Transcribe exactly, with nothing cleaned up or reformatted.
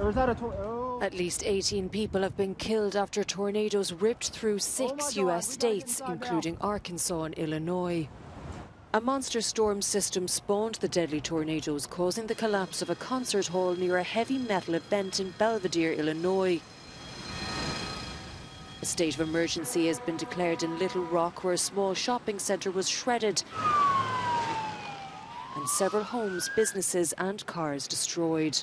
Or is that a tor- oh. At least eighteen people have been killed after tornadoes ripped through six oh U S states, including now. Arkansas and Illinois. A monster storm system spawned the deadly tornadoes, causing the collapse of a concert hall near a heavy metal event in Belvidere, Illinois. A state of emergency has been declared in Little Rock, where a small shopping centre was shredded and several homes, businesses and cars destroyed.